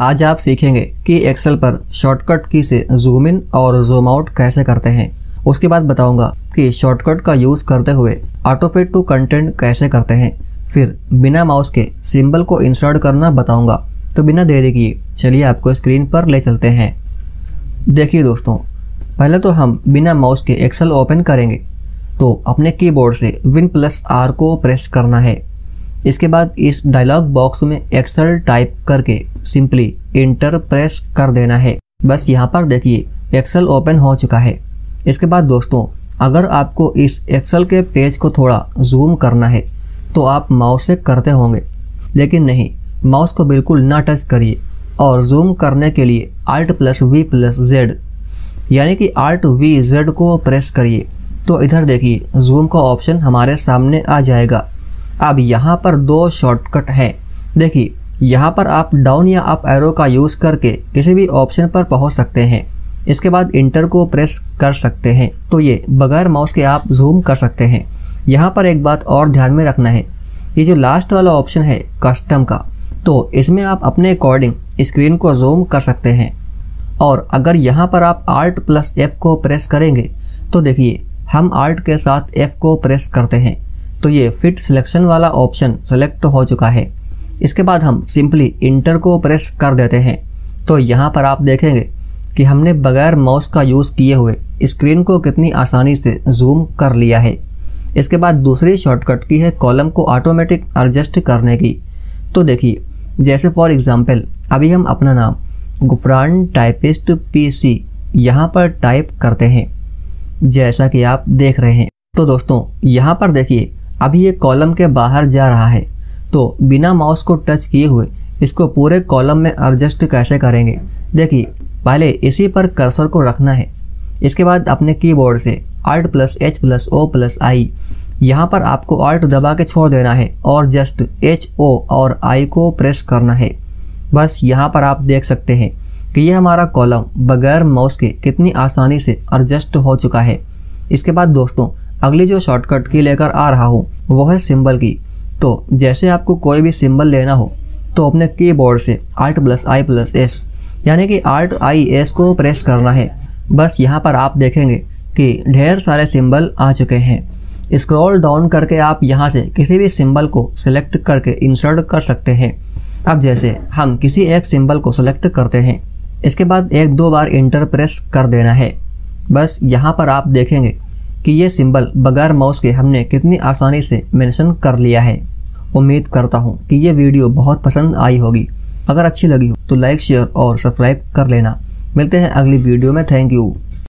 आज आप सीखेंगे कि एक्सेल पर शॉर्टकट की से जूम इन और जूम आउट कैसे करते हैं। उसके बाद बताऊंगा कि शॉर्टकट का यूज करते हुए ऑटोफिट टू कंटेंट कैसे करते हैं। फिर बिना माउस के सिंबल को इंसर्ट करना बताऊंगा। तो बिना देरी किए चलिए आपको स्क्रीन पर ले चलते हैं। देखिए दोस्तों, पहले तो हम बिना माउस के एक्सेल ओपन करेंगे। तो अपने कीबोर्ड से Win+R को प्रेस करना है। इसके बाद इस डायलॉग बॉक्स में एक्सेल टाइप करके सिंपली इंटर प्रेस कर देना है। बस यहाँ पर देखिए एक्सेल ओपन हो चुका है। इसके बाद दोस्तों, अगर आपको इस एक्सेल के पेज को थोड़ा जूम करना है तो आप माउस से करते होंगे, लेकिन नहीं, माउस को बिल्कुल ना टच करिए। और जूम करने के लिए Alt+V+Z यानी कि Alt+V+Z को प्रेस करिए। तो इधर देखिए जूम का ऑप्शन हमारे सामने आ जाएगा। अब यहाँ पर दो शॉर्टकट है। देखिए यहाँ पर आप डाउन या अप एरो का यूज़ करके किसी भी ऑप्शन पर पहुँच सकते हैं। इसके बाद इंटर को प्रेस कर सकते हैं। तो ये बगैर माउस के आप जूम कर सकते हैं। यहाँ पर एक बात और ध्यान में रखना है, ये जो लास्ट वाला ऑप्शन है कस्टम का, तो इसमें आप अपने अकॉर्डिंग स्क्रीन को जूम कर सकते हैं। और अगर यहाँ पर आप Alt+F को प्रेस करेंगे तो देखिए हम Alt के साथ F को प्रेस करते हैं तो ये फिट सिलेक्शन वाला ऑप्शन सेलेक्ट हो चुका है। इसके बाद हम सिंपली इंटर को प्रेस कर देते हैं। तो यहाँ पर आप देखेंगे कि हमने बगैर माउस का यूज़ किए हुए स्क्रीन को कितनी आसानी से जूम कर लिया है। इसके बाद दूसरी शॉर्टकट की है कॉलम को ऑटोमेटिक एडजस्ट करने की। तो देखिए जैसे फॉर एग्जांपल अभी हम अपना नाम गुफरान टाइपिस्ट PC यहाँ पर टाइप करते हैं, जैसा कि आप देख रहे हैं। तो दोस्तों यहाँ पर देखिए अभी ये कॉलम के बाहर जा रहा है। तो बिना माउस को टच किए हुए इसको पूरे कॉलम में एडजस्ट कैसे करेंगे, देखिए पहले इसी पर कर्सर को रखना है। इसके बाद अपने कीबोर्ड से Alt+H+O+I यहाँ पर आपको Alt दबा के छोड़ देना है और जस्ट H O और I को प्रेस करना है। बस यहाँ पर आप देख सकते हैं कि यह हमारा कॉलम बगैर माउस के कितनी आसानी से एडजस्ट हो चुका है। इसके बाद दोस्तों अगली जो शॉर्टकट की लेकर आ रहा हूँ वो है सिंबल की। तो जैसे आपको कोई भी सिंबल लेना हो तो अपने कीबोर्ड से Alt+I+S यानी कि Alt+I+S को प्रेस करना है। बस यहाँ पर आप देखेंगे कि ढेर सारे सिंबल आ चुके हैं। स्क्रॉल डाउन करके आप यहाँ से किसी भी सिंबल को सिलेक्ट करके इंसर्ट कर सकते हैं। अब जैसे हम किसी एक सिंबल को सिलेक्ट करते हैं, इसके बाद 1-2 बार इंटर प्रेस कर देना है। बस यहाँ पर आप देखेंगे कि ये सिंबल बगैर माउस के हमने कितनी आसानी से मेंशन कर लिया है। उम्मीद करता हूँ कि ये वीडियो बहुत पसंद आई होगी। अगर अच्छी लगी हो तो लाइक, शेयर और सब्सक्राइब कर लेना। मिलते हैं अगली वीडियो में। Thank you.